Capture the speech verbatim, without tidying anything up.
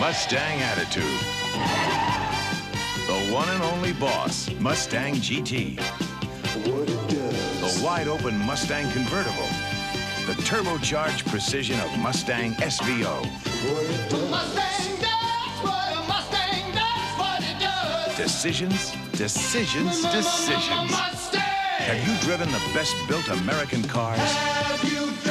Mustang attitude. The one and only boss, Mustang G T. What it does. The wide open Mustang convertible. The turbocharged precision of Mustang S V O. What it does. Mustang does what a Mustang does what it does. Decisions, decisions, decisions. Mustang. Have you driven the best built American cars? Have you driven